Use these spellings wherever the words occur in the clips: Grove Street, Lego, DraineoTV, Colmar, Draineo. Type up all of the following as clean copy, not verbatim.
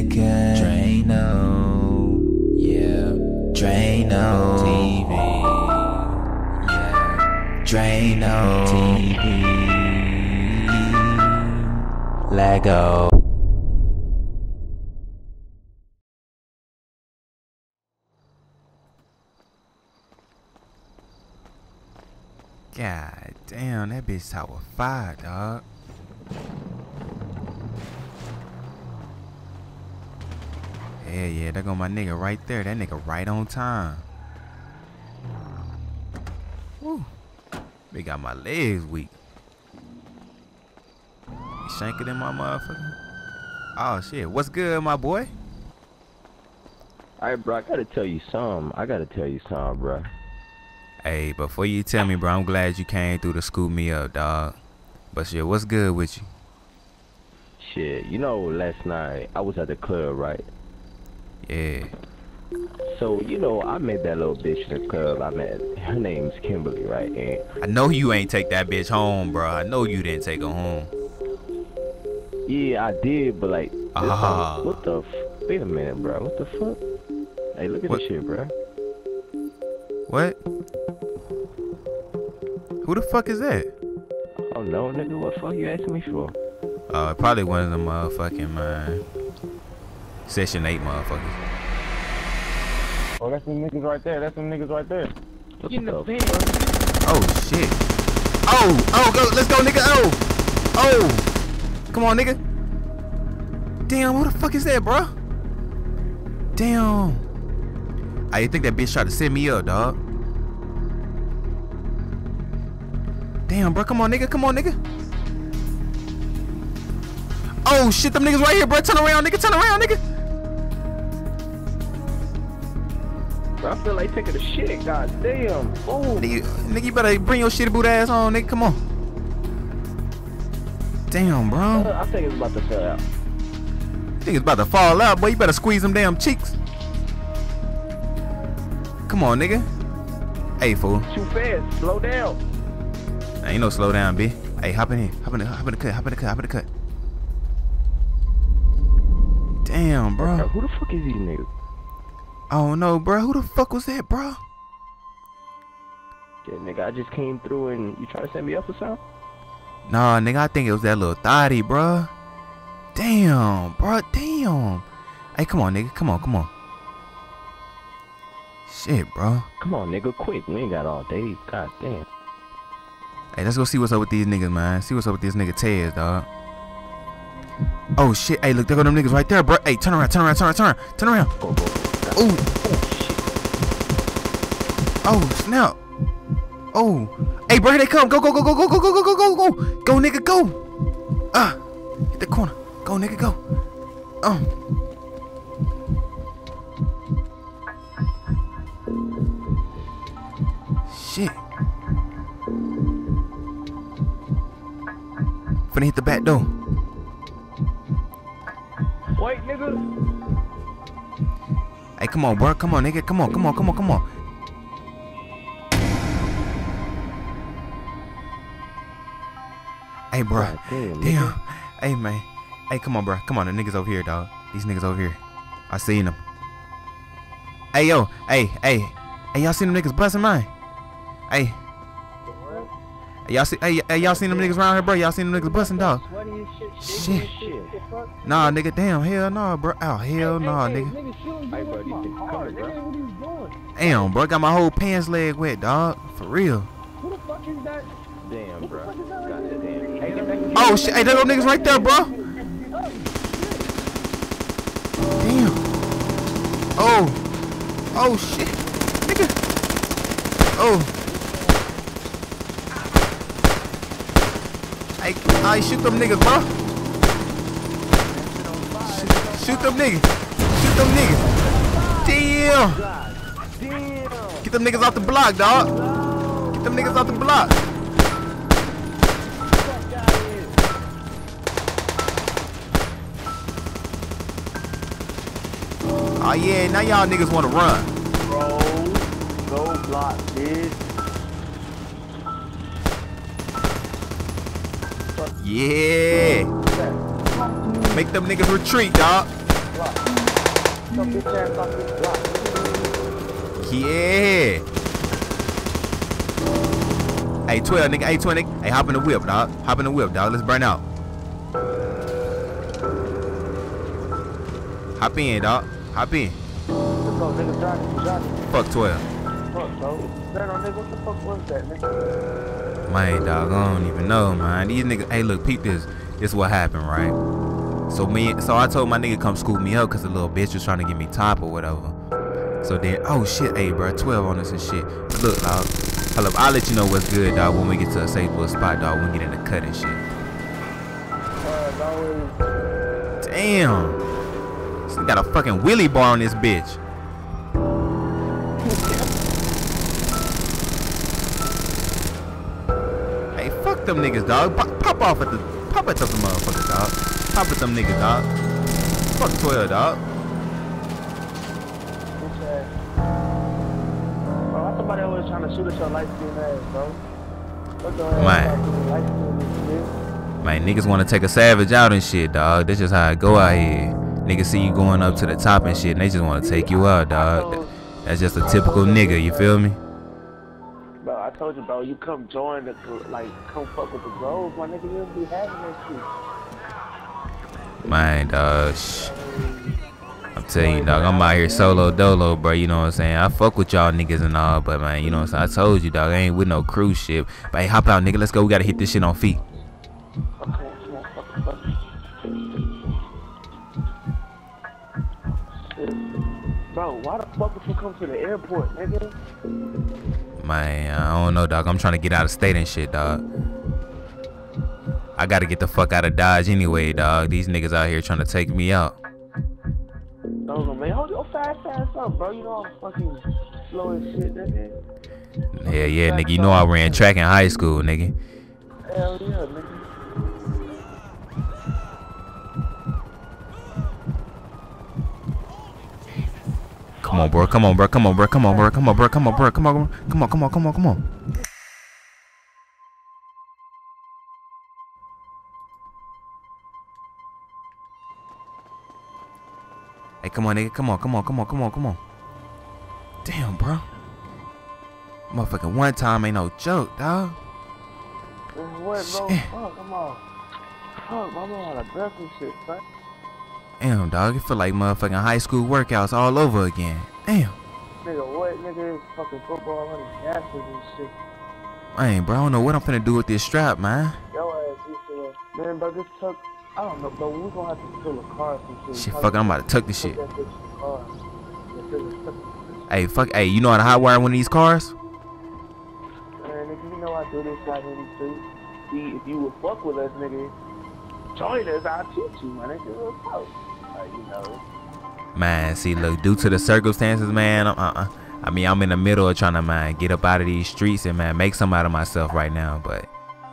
again. Draineo, yeah. Draineo TV, yeah. Draineo TV. Lego. God damn, that bitch tower fire, dog. Hell yeah, there go my nigga right there. That nigga right on time. Woo. They got my legs weak. Shanking in my motherfucker. Oh shit, what's good, my boy? Alright, bro, I gotta tell you something, bro. Hey, before you tell me, bro, I'm glad you came through to scoop me up, dog. But shit, what's good with you? Shit, you know, last night I was at the club, right? Yeah. So, you know, I met that little bitch in the club. Her name's Kimberly, right? And I know you ain't take that bitch home, bro. I know you didn't take her home. Yeah, I did, but like, what the? Wait a minute, bro. What the fuck? Hey, look at this shit, bro. What? Who the fuck is that? Oh no, nigga, what the fuck you asking me for? Probably one of the motherfucking Session 8 motherfuckers. Oh, that's them niggas right there. Look in the bed. Oh shit. Oh, go, let's go, nigga. Oh, come on, nigga. Damn, who the fuck is that, bro? Damn. I think that bitch tried to set me up, dog. Damn, bro. Come on, nigga. Oh, shit. Them niggas right here, bro. Turn around, nigga. Bro, I feel like taking a shit. God damn. Oh. Nigga, you better bring your shitty boot ass on, nigga. Come on. Damn, bro. I think it's about to fall out. Boy, you better squeeze them damn cheeks. Come on, nigga. Hey, fool. Too fast. Slow down. Ain't no slow down, B. Hey, hop in here. Hop in the cut. Damn, bro. Who the fuck is these niggas? I don't know, bro. Who the fuck was that, bro? Yeah, nigga, I just came through and you trying to set me up or something? Nah, nigga, I think it was that little thotty, bro. Damn, bro. Damn. Hey, come on, nigga. Come on. Shit, bro. Come on, nigga, quick. We ain't got all day. God damn. Hey, let's go see what's up with these niggas, man. See what's up with these nigga Tez, dog. Oh shit. Hey, look, there go them niggas right there, bro. Hey, turn around. Go. Ooh. Oh shit. Oh snap. Oh. Hey, bro, here they come. Go. Go, nigga, go. Hit the corner. Go, nigga, go. Shit. Finna hit the back door. Wait, nigga. Hey, come on, bro. Come on, nigga. Come on. Hey, bro. Damn. Hey, man. Hey, come on, bro. Come on. The niggas over here, dog. These niggas over here. I seen them. Hey, yo. Hey, y'all seen them niggas busting mine? Y'all seen them niggas around here, bro? Y'all seen them niggas busting, dog? Shit. Nah, nigga, damn, hell nah, bro. Oh, hell nah, nigga. Damn, bro, got my whole pants leg wet, dog. For real. Who the fuck is that? Damn, bro. Oh, shit. Hey, there go niggas right there, bro. Damn. Oh. Oh, shit. Nigga. Oh. I shoot them niggas, bro. Shoot them niggas. Damn. Get them niggas off the block, dog. Oh yeah, now y'all niggas wanna run. Go block, bitch. Yeah. Make them niggas retreat, dog. block. Yeah. Hey, 12, nigga. Hey, 20. Hey, hop in the whip, dog. Hop in the whip, dog. Let's burn out. Hop in, dog. Hop in. Fuck 12. What the fuck was that, nigga? Man, dog, I don't even know, man. These niggas, hey, look, peep this. This what happened, right? So I told my nigga come scoop me up, cause the little bitch was trying to get me top or whatever. So then, oh shit, hey, bro, 12 on us and shit. Look, dog, hello, I'll let you know what's good, dog, when we get to a safe little spot, dog, when we get in the cut and shit. Damn. This nigga got a fucking wheelie bar on this bitch. Fuck them niggas, dog. Pop off at the motherfuckers, dog. Pop at them niggas, dog. Fuck 12, dog. Bro, I thought they was trying to shoot at your light skin ass, bro. Man, niggas want to take a savage out and shit, dog. That's just how it go out here. Niggas see you going up to the top and shit, and they just want to take you out, dog. That's just a typical nigga. You feel me? I told you, bro, you come join the, like, come fuck with the Grove, my nigga, you'll be having that shit. Man, dog, I'm telling you, dog, I'm out here solo dolo, bro, you know what I'm saying? I fuck with y'all niggas and all, but, man, you know what I'm saying? I told you, dog, I ain't with no cruise ship. But hey, hop out, nigga, let's go, we gotta hit this shit on feet. Okay. Bro, why the fuck would you come to the airport, nigga? Man, I don't know, dog. I'm trying to get out of state and shit, dog. I gotta get the fuck out of Dodge anyway, dog. These niggas out here trying to take me out. No, man, hold your fast ass up, bro. You know I'm fucking slow as shit, nigga. Hell yeah, nigga. You know I ran track in high school, nigga. Hell yeah, nigga. Come on, bro. Come on, bro. Come on, bro. Come on, bro. Come on, bro. Come on, bro. Come on, bro. Come on, come on, come on, come on. Hey, come on, nigga. Come on, come on, come on, come on, come on. Damn, bro. Motherfucking one time ain't no joke, dog. What, bro? Fuck, come on. Fuck, my mom had a breath and shit, son. Damn, dog, it feel like motherfucking high school workouts all over again. Damn. Nigga, what? Nigga, this fucking football running gases and shit. Man, bro, I don't know what I'm finna do with this strap, man. Yo, ass, you feel it. Man, bro, this tuck, I don't know, bro, we gonna have to fill a car or some shit. Shit, fuck, I'm about to tuck this shit. Hey, fuck, hey, you know how to hot wire one of these cars? Man, nigga, you know I do this right here, too. See, if you would fuck with us, nigga, join us, I'll teach you, my nigga, fuck. You know. Man, see, look, due to the circumstances, man, I'm in the middle of trying to, man, get up out of these streets and, man, make something out of myself right now. But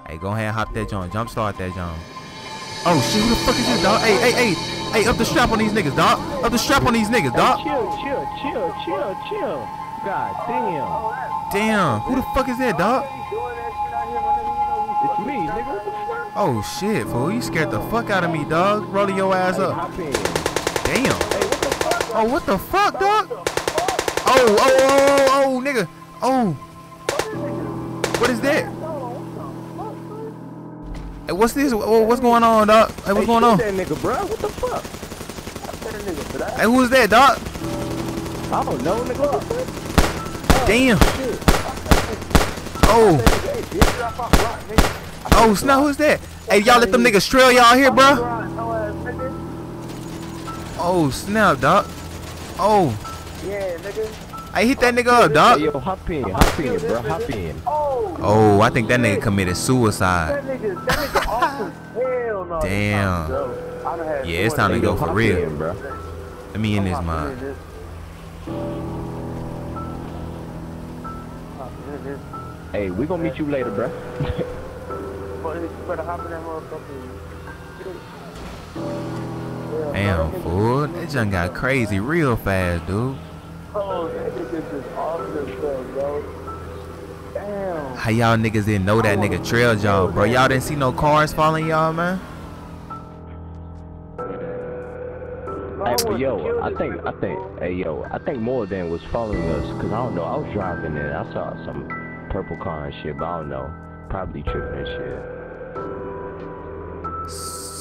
hey, go ahead and hop that joint, jump start that joint. Oh shit, who the fuck is this, dog? Hey, hey, hey, hey, up the strap on these niggas, dog. Up the strap on these niggas, dog. Hey, chill. God damn. Damn, who the fuck is that, dog? It's me, nigga. What the fuck? Oh shit, fool, you scared the fuck out of me, dog. Roll your ass up. Damn. Hey, what the fuck, oh, what the fuck, dog? What the fuck? Oh, nigga. Oh. What is that? Hey, what's this? What's going on, dog? Hey, what's going on? That nigga, bro. What the fuck? Hey, who's that, dog? I don't know, nigga. Damn. Oh. Oh, Snow, who's that? Hey, y'all let them niggas trail y'all here, bro. Oh snap, dog. Oh. Yeah, nigga. I hit that nigga up, dog. Yo, hop in, bro, hop in. Oh, I think that nigga committed suicide. That nigga awesome. Hell no. Damn. Yeah, it's time to go for real, bro. Let me in this mind. Hey, we gonna meet you later, bro. Better hop in that motherfucker. Damn, fool. That junk got crazy real fast, dude. Oh, that nigga just awesome, bro. Damn. How y'all niggas didn't know that nigga trailed y'all, bro? Y'all didn't see no cars following y'all, man? Bro, Hey, yo, I think more than was following us, because I don't know, I was driving and I saw some purple car and shit, but I don't know, probably tripping and shit.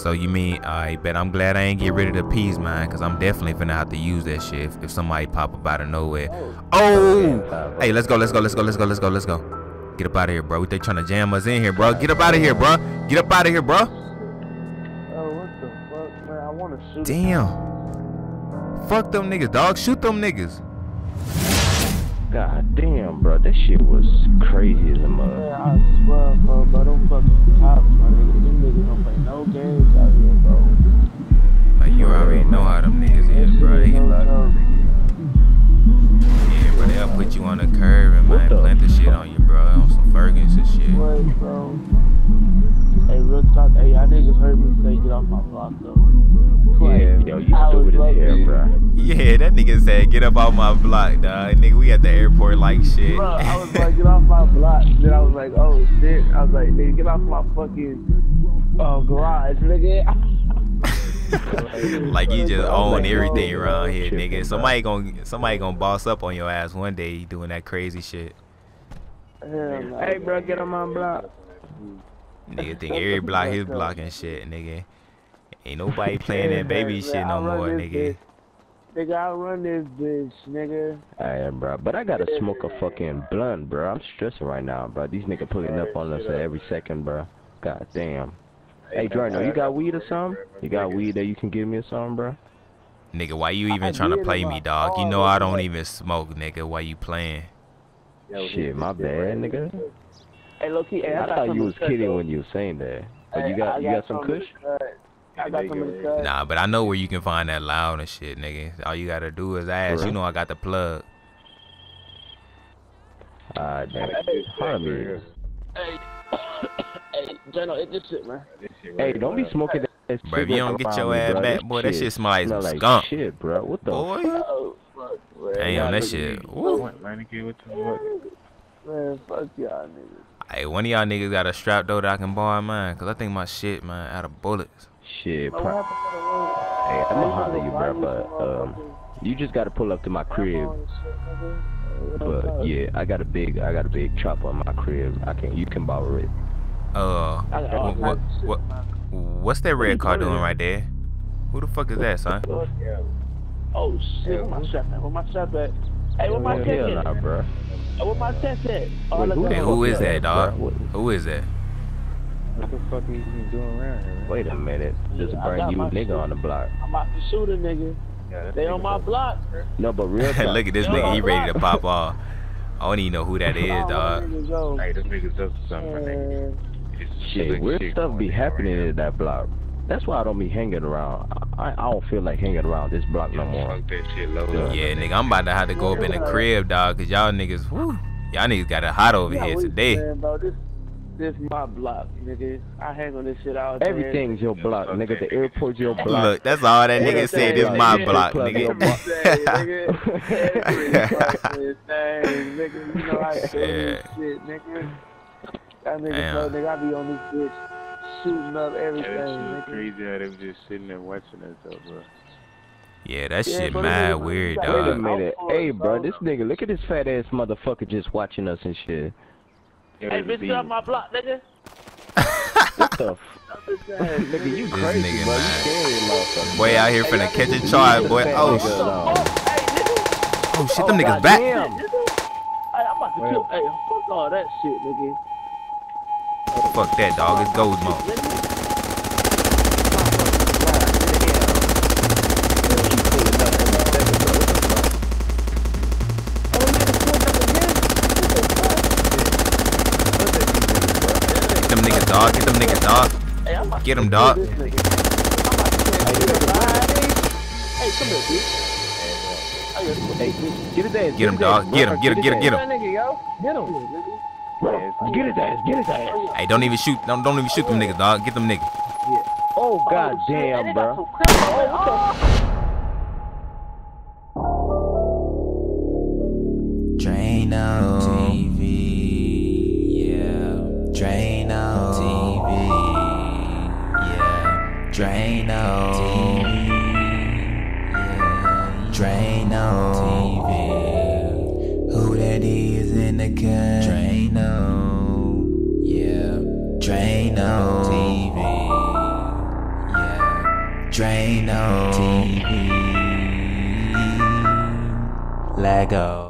So you mean, I bet I'm glad I ain't get rid of the peas, man, because I'm definitely finna have to use that shit if somebody pop up out of nowhere. Oh! Hey, let's go. Get up out of here, bro. They trying to jam us in here, bro. Get up out of here, bro. Oh, what the fuck, man? I want to shoot. Damn. Fuck them niggas, dog. Shoot them niggas. God damn, bro. That shit was crazy as a mother. Yeah, I swear, bro. But them fucking cops, my nigga. Them niggas don't play no games out here, bro. Like, you already know how them niggas is, bro. They they'll put you on the curb and might plant the shit on you, bro. On some Ferguson and shit. Wait, bro. Hey, real talk. Hey, y'all niggas heard me say get off my block, though. Yeah, yo, you stupid as hell, bro. Yeah, that nigga said get up off my block, dog. Nigga, we at the airport like shit. Bro, I was like, get off my block. Then I was like, oh, shit. I was like, nigga, get off my fucking garage, nigga. Like you just own everything around here, nigga. Somebody gonna boss up on your ass one day doing that crazy shit. Hey, bro, get on my block. Nigga think every block his block and shit, nigga. Ain't nobody playing that baby shit no more, nigga. Nigga, I run this bitch, nigga. Alright, bro, but I gotta smoke a fucking blunt, bro. I'm stressing right now, bro. These niggas pulling up on us every second, bro. God damn. Hey, Draineo, you got weed or something? You got weed that you can give me or something, bro? Nigga, why you even trying to play me, dog? You know I don't even smoke, nigga. Why you playing? Shit, my bad, nigga. Hey, low-key, I thought you was kidding when you was saying that. But you got some kush? Nah, but I know where you can find that loud and shit, nigga. All you gotta do is ask. You know I got the plug. Damn it. Hey. Draineo, it just shit, man. Hey, don't be smoking that shit. Bro, if you don't get your ass back, boy, that shit smells like skunk. Shit, bro. What the fuck? Damn, that shit. Man, fuck y'all niggas. Hey, one of y'all niggas got a strap, though, that I can borrow mine, because I think my shit, man, out of bullets. Shit, bro. Hey, I'm gonna holler you, bro, but, you just gotta pull up to my crib. But, yeah, I got a big chopper on my crib. You can borrow it. What's that red car doing right there? Who the fuck is that, son? Oh shit, where my strap at? Hey, where my test at? Where my test at? Hey, who is that, dog? Who is that? What the fuck are you doing around here? Wait a minute, just bring you a nigga on the block. I'm about to shoot a nigga. They on my block. No, but real talk. Look at this nigga, he ready to pop off. I don't even know who that is, dog. Hey, this nigga's up to something, nigga. Shit, weird stuff be happening in that block. That's why I don't be hanging around. I don't feel like hanging around this block no more. Yeah, nigga, I'm about to have to go up in the crib, dog, because y'all niggas, got it hot over here today. This my block, nigga. I hang on this shit all day. Everything's your block, nigga. The airport's your block. Look, that's all that nigga said. This my block, nigga. Nigga, you know I say shit, nigga. That nigga told nigga I be on this bitch shooting up everything, nigga. Crazy how they was just sitting there watching us, though, bro. Yeah, that shit mad weird, dog. Wait a minute, hey, bro. This nigga, look at this fat ass motherfucker just watching us and shit. Hey, bitch, get off my block, nigga. What the nigga, you crazy, nigga, bro. You scary, boy, out here finna catch a charge, boy. Oh, shit. Oh, shit, them niggas back. Hey, I'm about to kill. Hey, fuck all that shit, nigga. Fuck that, dog. It's gold mode. Get them niggas, dog. Get them, dog. Hey, Get him, dog. Get his ass. Hey, don't even shoot. Don't even shoot them niggas, dog. Get them niggas. Oh, god damn, bro. DraineoTV, yeah. DraineoTV, again. Draineo, yeah. DraineoTV, yeah. DraineoTV. Lego.